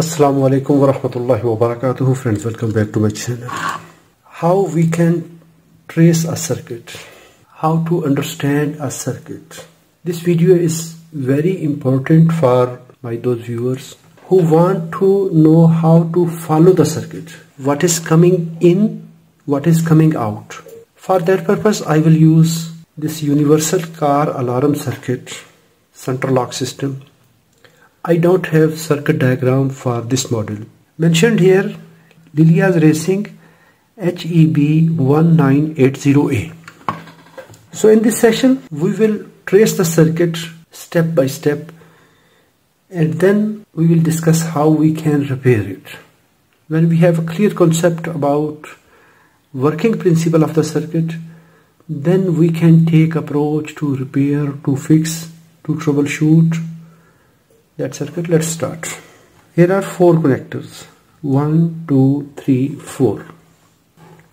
Assalamu alaikum wa rahmatullahi wa barakatuhu. Friends, welcome back to my channel. How we can trace a circuit, how to understand a circuit. This video is very important for those viewers who want to know how to follow the circuit, what is coming in, what is coming out. For that purpose, I will use this universal car alarm circuit, central lock system. I don't have circuit diagram for this model. Mentioned here, Lilias Racing HEB1980A. So in this session, we will trace the circuit step by step, and then we will discuss how we can repair it. When we have a clear concept about working principle of the circuit, then we can take approach to repair, to fix, to troubleshoot that circuit. Let's start. Here are four connectors, 1, 2, 3, 4,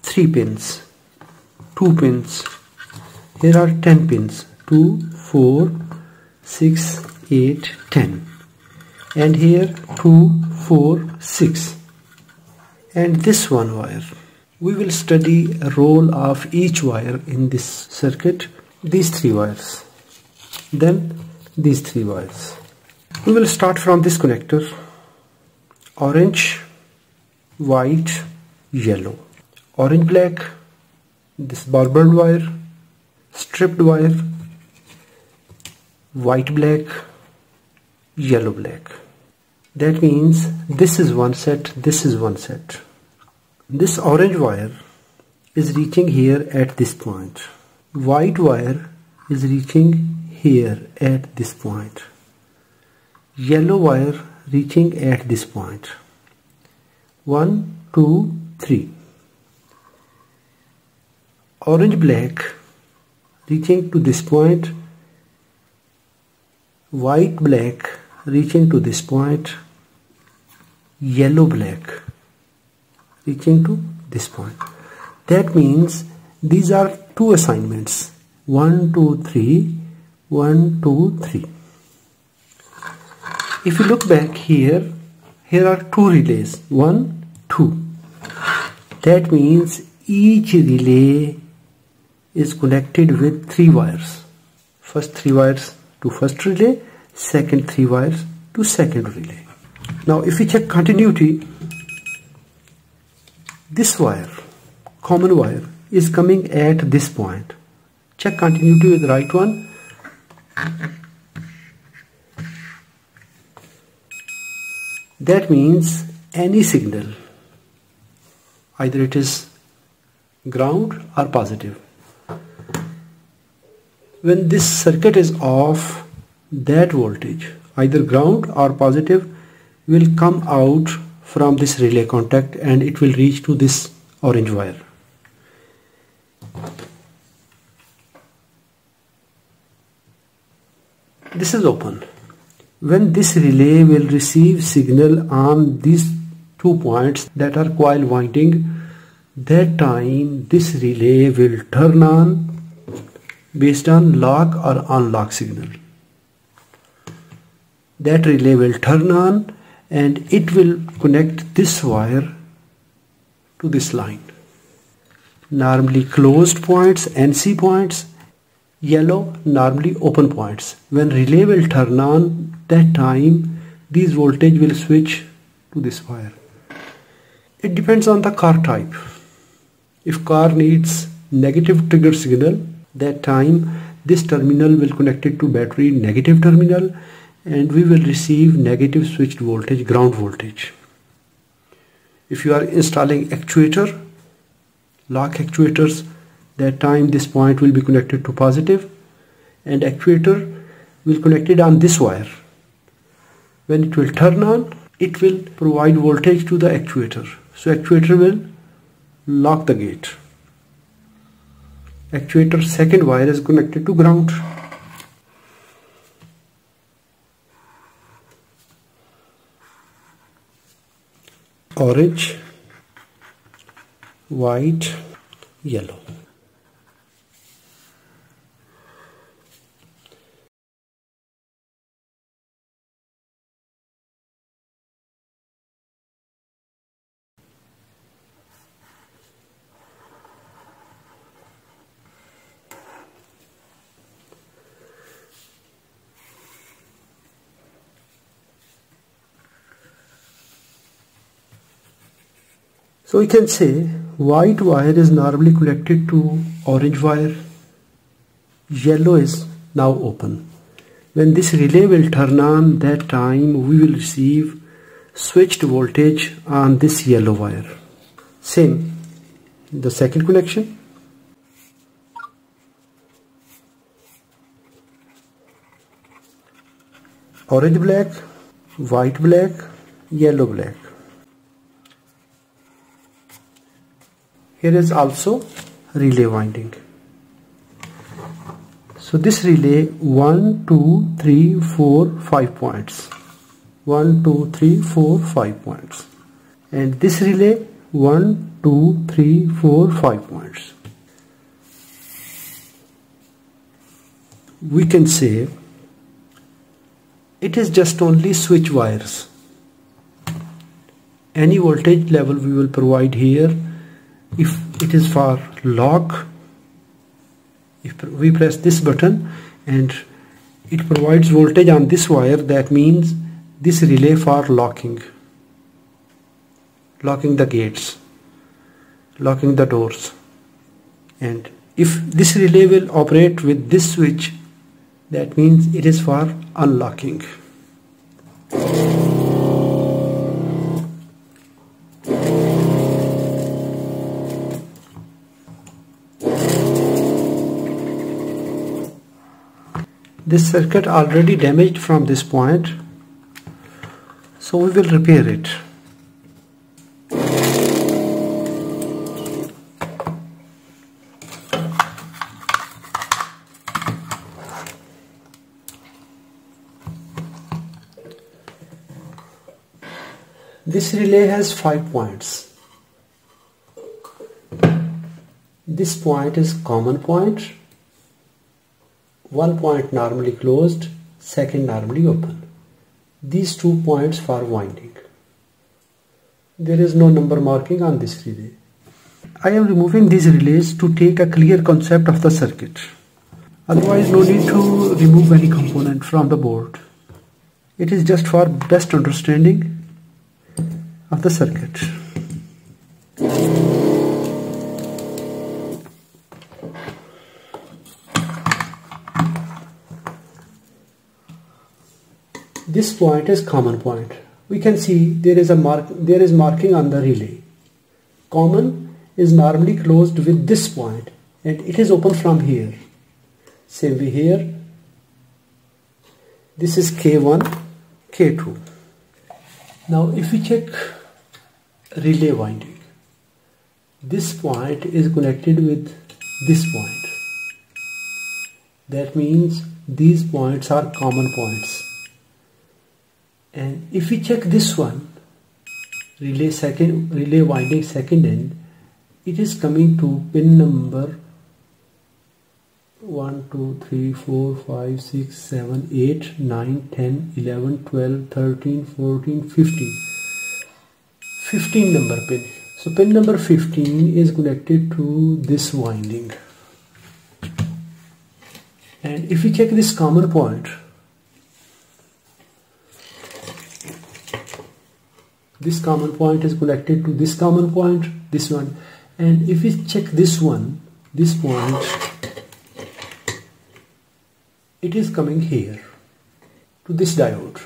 3 pins, 2 pins. Here are 10 pins, 2, 4, 6, 8, 10, and here 2, 4, 6, and this one wire. We will study a role of each wire in this circuit. These 3 wires, then these 3 wires. We will start from this connector, orange, white, yellow, orange, black, this barbled wire, stripped wire, white, black, yellow, black. That means this is one set, this is one set. This orange wire is reaching here at this point. White wire is reaching here at this point. Yellow wire reaching at this point. 1, 2, 3. Orange, black reaching to this point. White, black reaching to this point. Yellow, black reaching to this point. That means these are 2 assignments. 1, 2, 3, 1, 2, 3. If you look back here, here are 2 relays, 1, 2. That means each relay is connected with 3 wires. First 3 wires to first relay, second 3 wires to second relay. Now if we check continuity, this wire, common wire, is coming at this point. Check continuity with the right one. That means any signal, either it is ground or positive, when this circuit is off, that voltage, either ground or positive, will come out from this relay contact and it will reach to this orange wire. This is open. When this relay will receive signal on these 2 points that are coil winding, that time this relay will turn on based on lock or unlock signal. That relay will turn on and it will connect this wire to this line. Normally closed points, NC points. Yellow, normally open points. When relay will turn on, that time these voltage will switch to this wire. It depends on the car type. If car needs negative trigger signal, that time this terminal will connect it to battery negative terminal, and we will receive negative switched voltage, ground voltage. If you are installing actuator, lock actuators, that time this point will be connected to positive and actuator will connect it on this wire. When it will turn on, it will provide voltage to the actuator. So actuator will lock the gate. Actuator second wire is connected to ground. Orange, white, yellow. So we can say white wire is normally connected to orange wire, yellow is now open. When this relay will turn on, that time we will receive switched voltage on this yellow wire. Same the second connection. Orange black, white black, yellow black. Here is also relay winding. So this relay 1, 2, 3, 4, 5 points. 1, 2, 3, 4, 5 points. And this relay 1, 2, 3, 4, 5 points. We can say it is just only switch wires. Any voltage level we will provide here. If it is for lock, if we press this button and it provides voltage on this wire, that means this relay for locking the gates, locking the doors. And if this relay will operate with this switch, that means it is for unlocking. This circuit already damaged from this point, so we will repair it. This relay has 5 points. This point is common point. One point normally closed, second normally open. These 2 points for winding. There is no number marking on this relay. I am removing these relays to take a clear concept of the circuit. Otherwise, no need to remove any component from the board. It is just for best understanding of the circuit. This point is common point. We can see there is marking on the relay. Common is normally closed with this point and it is open from here. Same way here. This is K1, K2. Now if we check relay winding, this point is connected with this point. That means these points are common points. And if we check this one, relay winding second end, it is coming to pin number 1, 2, 3, 4, 5, 6, 7, 8, 9, 10, 11, 12, 13, 14, 15. 15 number pin. So pin number 15 is connected to this winding. And if we check this common point, this common point is connected to this common point, this one. And if we check this one, this point, it is coming here to this diode,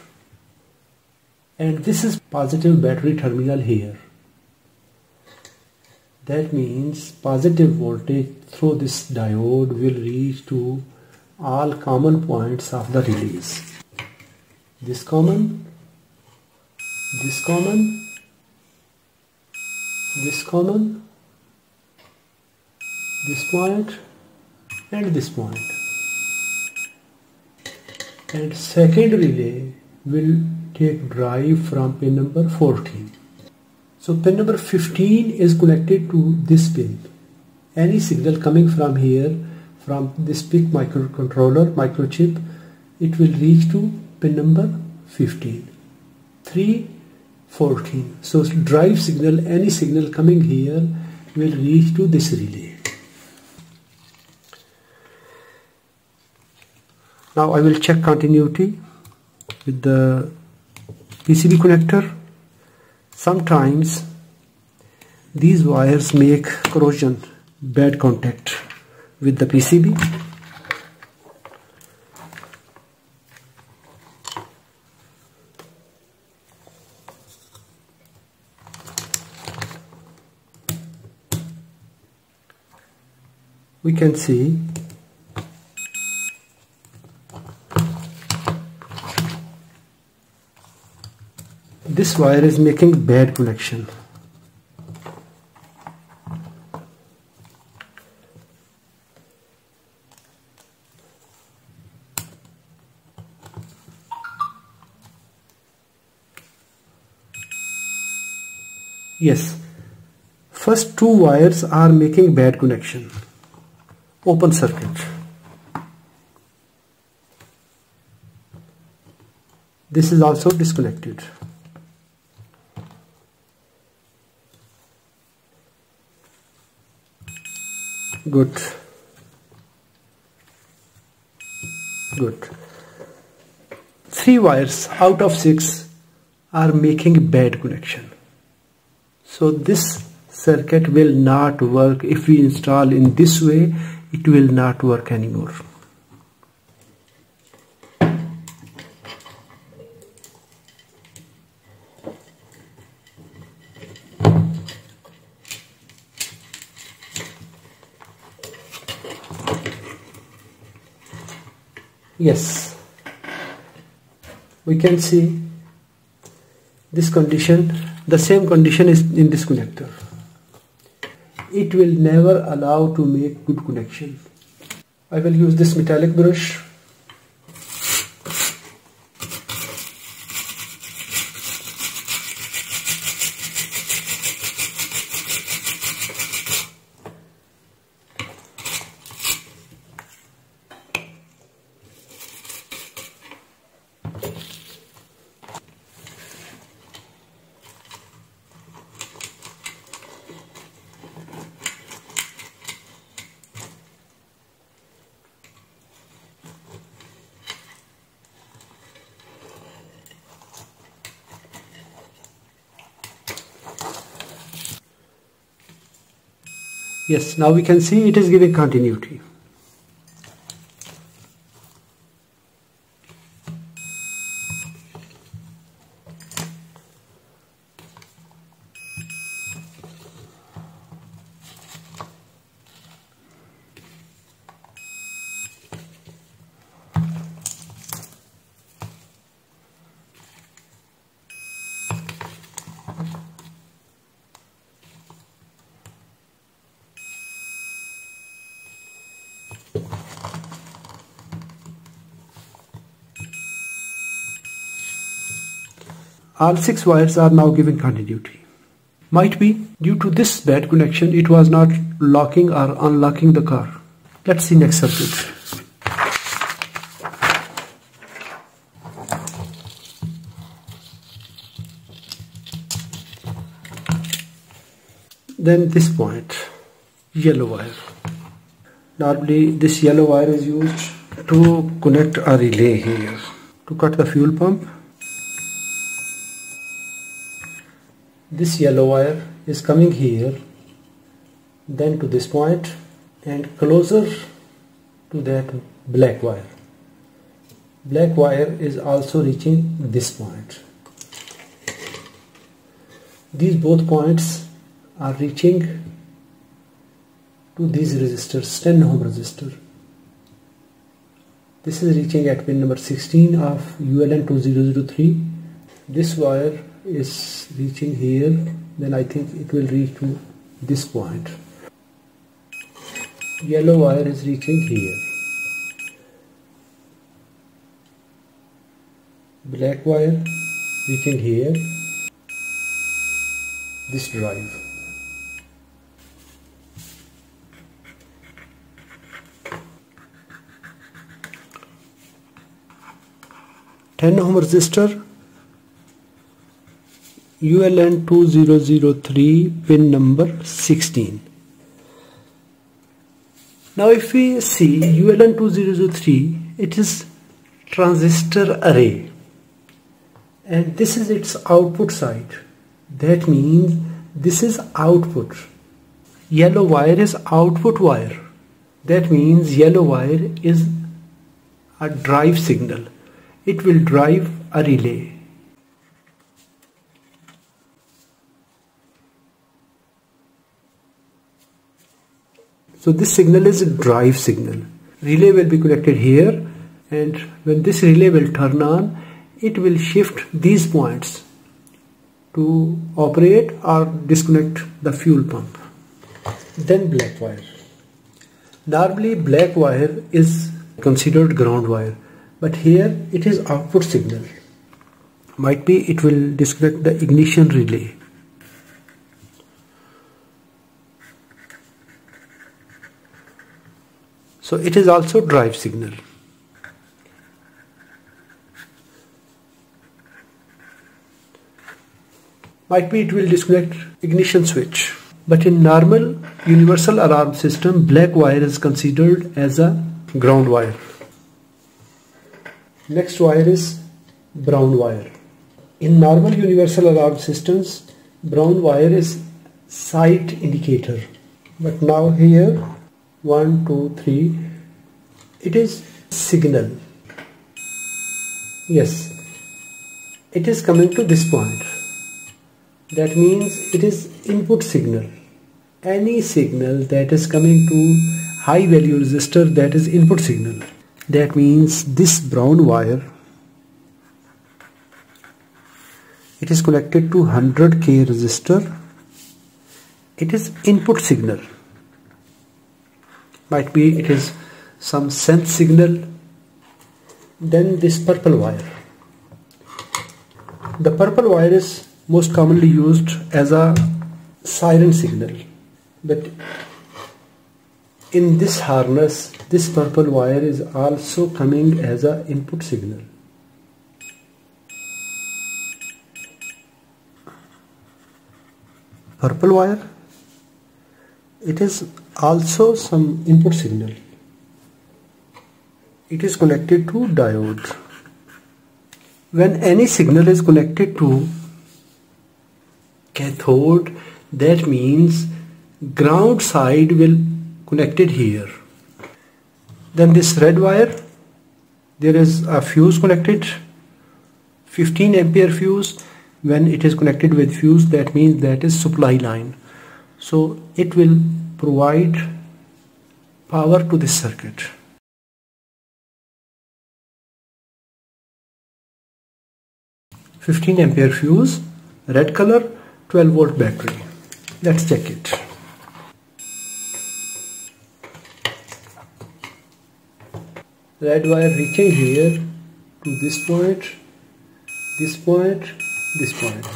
and this is positive battery terminal here. That means positive voltage through this diode will reach to all common points of the relays. This common, this point and this point. And second relay will take drive from pin number 14. So pin number 15 is connected to this pin. Any signal coming from here, from this PIC microcontroller, microchip, it will reach to pin number 15. 3, 14. So drive signal, any signal coming here will reach to this relay. Now I will check continuity with the PCB connector. Sometimes These wires make corrosion, bad contact with the PCB. We can see this wire is making bad connection. Yes, first two wires are making bad connection, open circuit. This is also disconnected. Good. Three wires out of six are making bad connection. So this circuit will not work. If we install in this way, it will not work anymore. Yes, we can see this condition. The same condition is in this connector. It will never allow to make good connection. I will use this metallic brush. Yes, now we can see it is giving continuity. All six wires are now giving continuity. Might be due to this bad connection, it was not locking or unlocking the car. Let's see next circuit. Then this point, yellow wire. Normally this yellow wire is used to connect a relay here to cut the fuel pump. This yellow wire is coming here, then to this point, and closer to that black wire. Black wire is also reaching this point. These both points are reaching to these resistors, 10 ohm resistor. This is reaching at pin number 16 of ULN2003. This wire is reaching here, then I think it will reach to this point. Yellow wire is reaching here. Black wire reaching here. This drive. Ten ohm resistor. ULN2003 pin number 16. Now if we see ULN2003, it is transistor array, and this is its output side. That means This is output. Yellow wire is output wire. That means yellow wire is a drive signal. It will drive a relay. So this signal is a drive signal. Relay will be connected here, and when this relay will turn on, it will shift these points to operate or disconnect the fuel pump. Then black wire. Normally black wire is considered ground wire, but here it is output signal. Might be it will disconnect the ignition relay. So it is also drive signal. Might be it will disconnect ignition switch. But in normal universal alarm system, black wire is considered as a ground wire. Next wire is brown wire. In normal universal alarm systems, brown wire is sight indicator. But now here, 1, 2, 3, it is signal. Yes, it is coming to this point. That means it is input signal. Any signal that is coming to high value resistor, that is input signal. That means this brown wire, it is connected to 100K resistor. It is input signal. Might be it is some sense signal. Then this purple wire. The purple wire is most commonly used as a siren signal, but in this harness, this purple wire is also coming as an input signal. Purple wire, it is also some input signal. It is connected to diode. When any signal is connected to cathode, that means ground side will connect it here. Then this red wire, there is a fuse connected, 15 ampere fuse. When it is connected with fuse, that means that is supply line. So it will provide power to this circuit. . 15 ampere fuse, red color, 12 volt battery. Let's check it. Red wire reaching here to this point, this point, this point.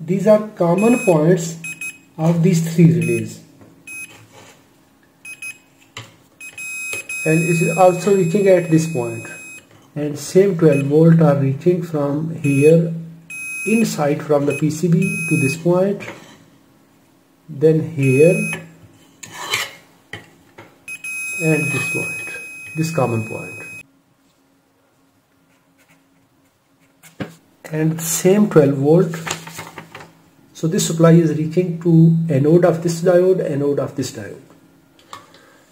These are common points of these three relays. And it is also reaching at this point. And same 12 volt are reaching from here inside from the PCB to this point, then here and this point, this common point. And same 12 volt, so this supply is reaching to anode of this diode, anode of this diode.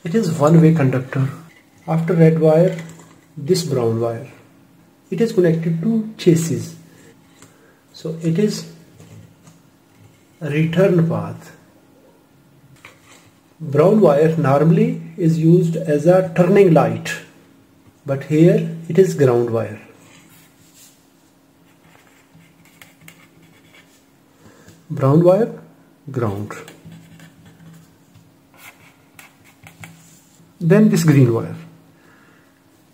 It is one-way conductor. After red wire, this brown wire. It is connected to chassis. So it is a return path. Brown wire normally is used as a turning light, but here it is ground wire. Brown wire, ground. Then this green wire.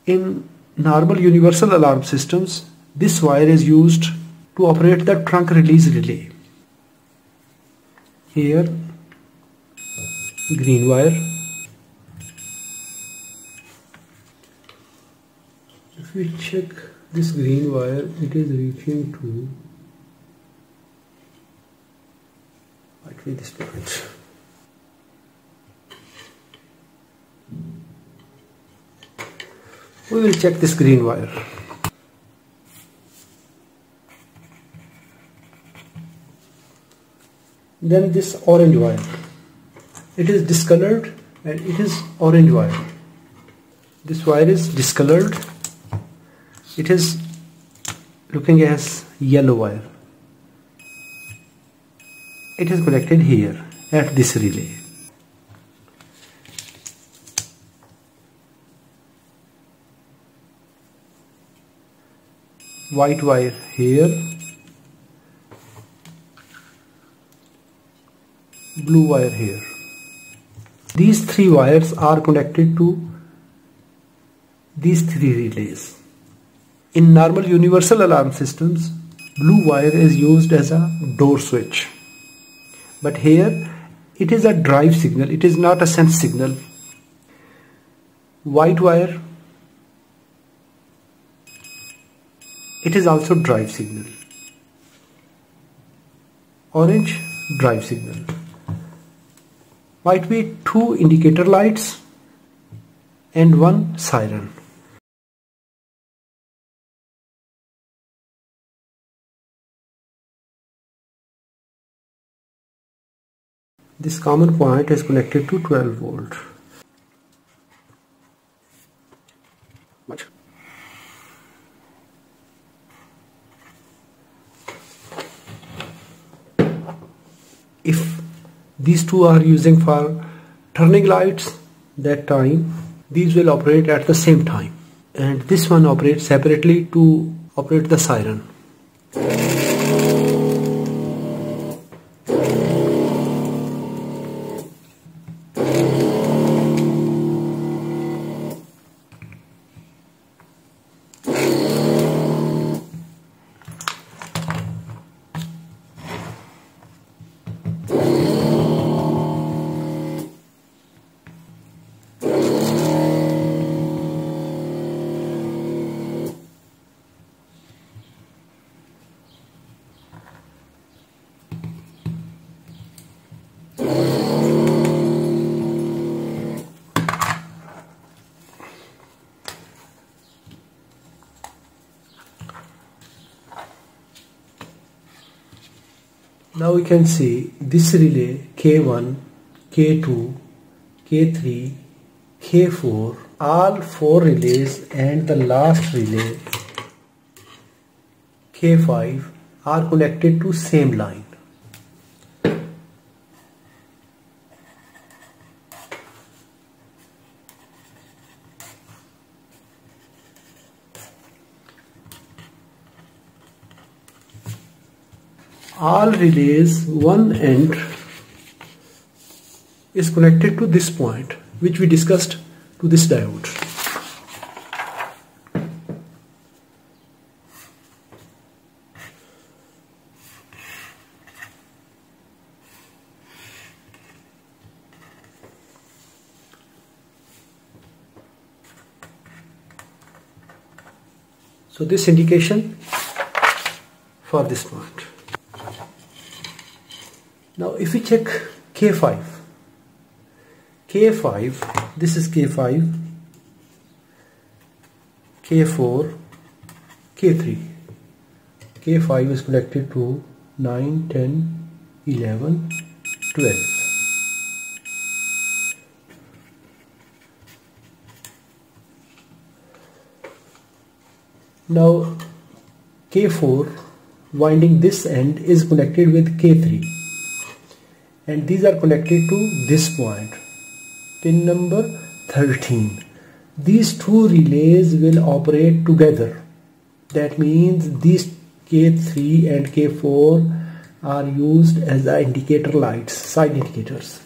In normal universal alarm systems, this wire is used to operate the trunk release relay. Here, green wire. If we check this green wire, it is reaching to actually this point. We will check this green wire. then this orange wire. It is discolored and it is orange wire. This wire is discolored. It is looking as yellow wire. It is connected here at this relay. White wire here, blue wire here. These three wires are connected to these three relays. In normal universal alarm systems, blue wire is used as a door switch, but here it is a drive signal, it is not a sense signal. White wire, it is also drive signal. Orange, drive signal. Might be two indicator lights and one siren. This common point is connected to 12 volt. If these two are using for turning lights, that time these will operate at the same time, and this one operates separately to operate the siren. Now we can see this relay K1, K2, K3, K4, all four relays and the last relay K5 are connected to same line. All relays, one end is connected to this point which we discussed, to this diode. So this indication for this point. Now if we check K5, this is K5, K4, K3. K5 is connected to 9, 10, 11, 12. Now K4 winding this end is connected with K3. And these are connected to this point, pin number 13. These two relays will operate together. That means these K3 and K4 are used as indicator lights, side indicators.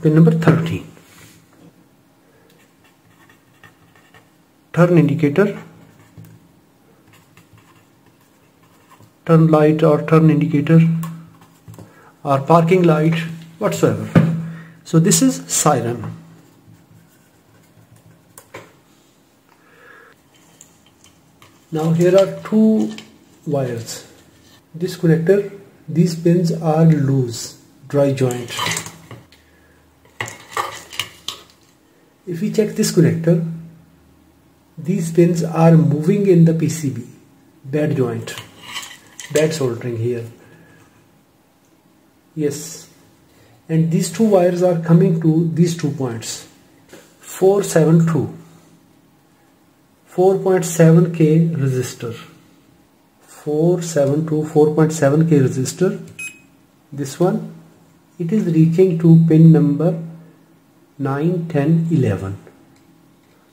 Pin number 13. Turn indicator. Turn light or turn indicator or parking light, whatsoever. So this is siren. Now here are two wires. This connector, these pins are loose, dry joint. If we check this connector, these pins are moving in the PCB bed joint, bed soldering here. Yes, and these two wires are coming to these 2 points, 472, 4.7K resistor, 472, 4.7K resistor. This one, it is reaching to pin number 9, 10, 11.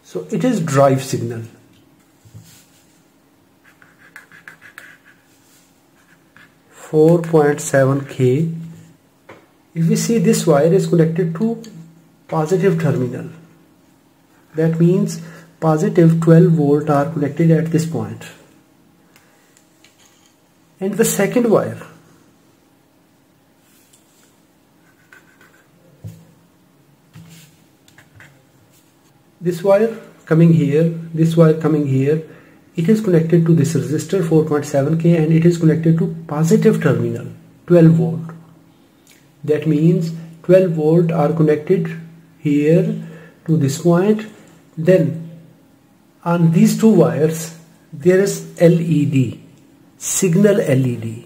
So it is drive signal. (4.7K). If we see, this wire is connected to positive terminal. That means positive 12 volt are connected at this point. And the second wire, this wire coming here, this wire coming here, it is connected to this resistor 4.7K and it is connected to positive terminal 12 volt. That means 12 volt are connected here to this point. Then on these two wires there is LED, signal LED.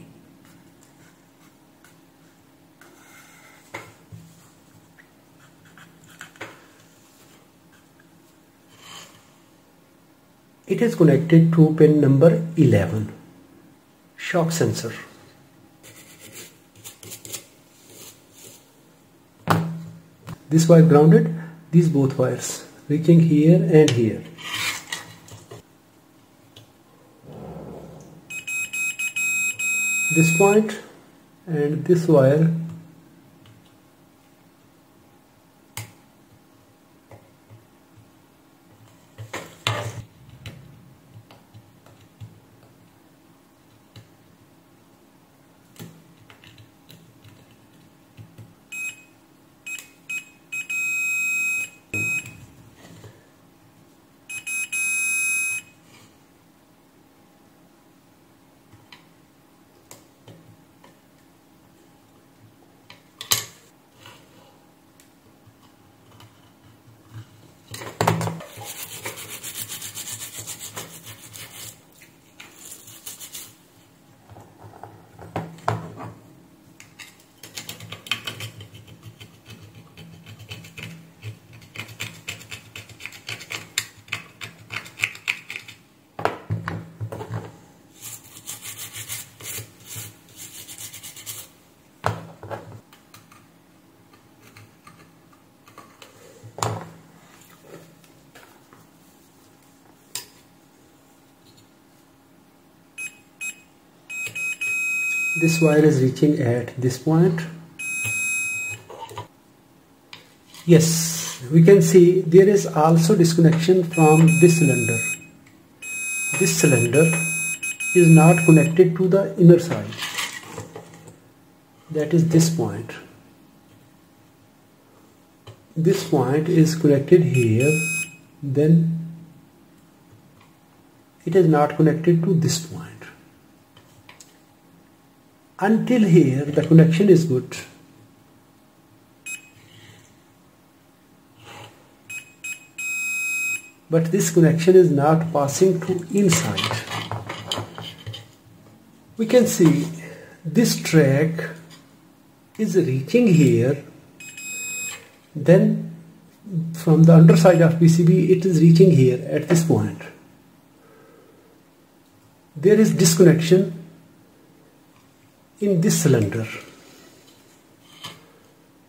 It is connected to pin number 11, shock sensor. This wire grounded, these both wires reaching here and here. This point and this wire . This wire is reaching at this point. Yes, we can see there is also disconnection from this cylinder. This cylinder is not connected to the inner side. That is this point. This point is connected here. Then it is not connected to this point. Until here the connection is good. But this connection is not passing to inside. We can see this track is reaching here. Then from the underside of PCB it is reaching here at this point. There is disconnection in this cylinder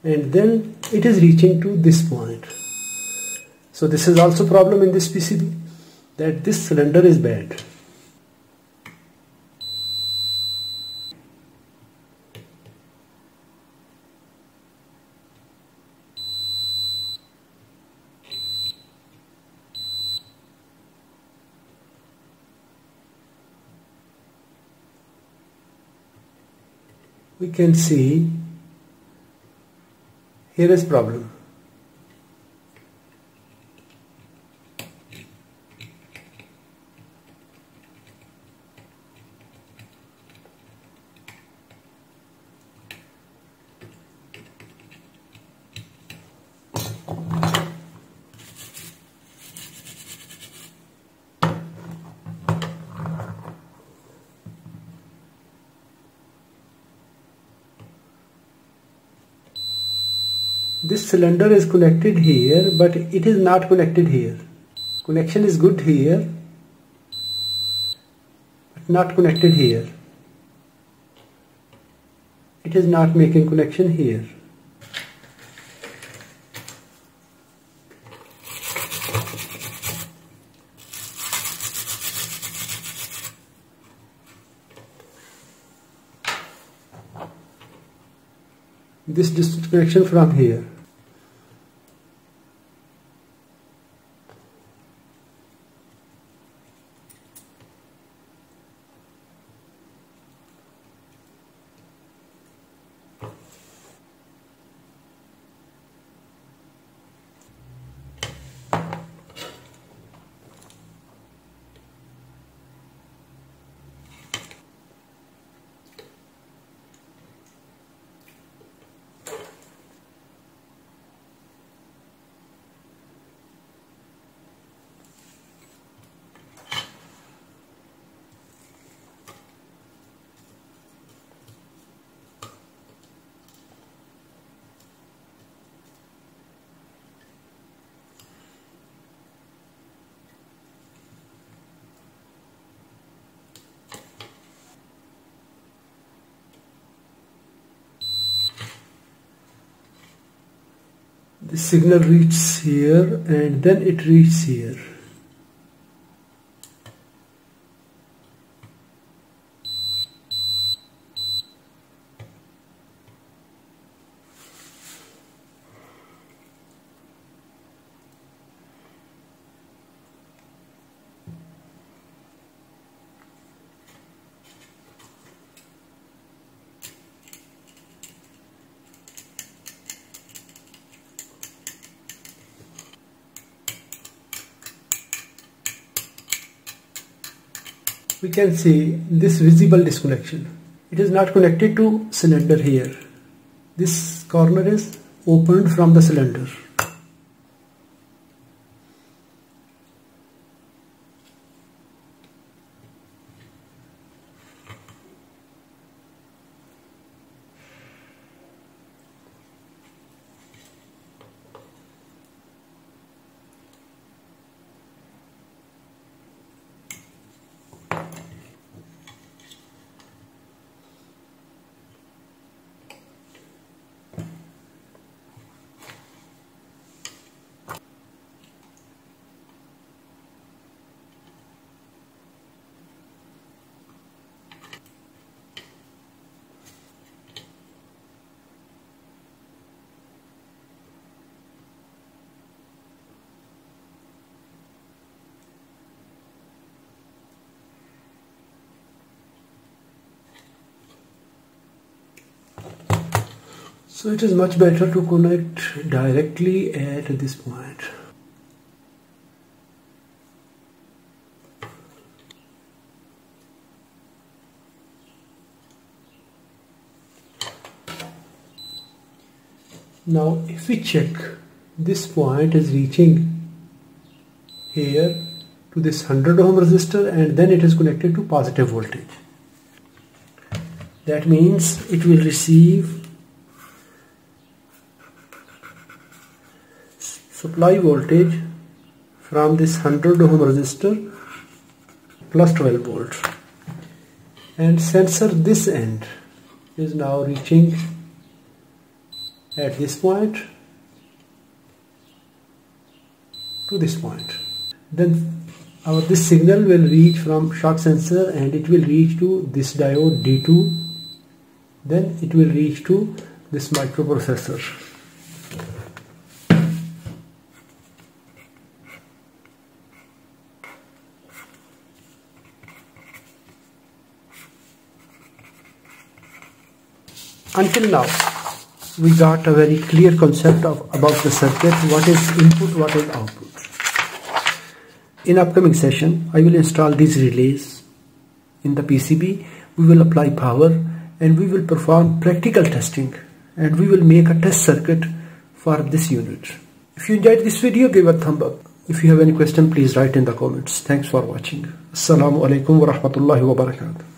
and then it is reaching to this point. So this is also problem in this PCB, that this cylinder is bad. We can see here is problem. This cylinder is connected here, but it is not connected here. Connection is good here, but not connected here. It is not making connection here. This disconnection from here. The signal reaches here and then it reaches here. We can see this visible disconnection. It is not connected to cylinder here. This corner is opened from the cylinder. So it is much better to connect directly at this point. Now if we check, this point is reaching here to this 100 ohm resistor and then it is connected to positive voltage. That means it will receive supply voltage from this 100 ohm resistor plus 12 volts, and sensor this end is now reaching at this point to this point. Then this signal will reach from short sensor and it will reach to this diode D2, then it will reach to this microprocessor. Until now, we got a very clear concept about the circuit, what is input, what is output. In upcoming session, I will install these relays in the PCB, we will apply power and we will perform practical testing and we will make a test circuit for this unit. If you enjoyed this video, give a thumb up. If you have any question, please write in the comments. Thanks for watching. Assalamu alaikum wa rahmatullahi wa barakatuh.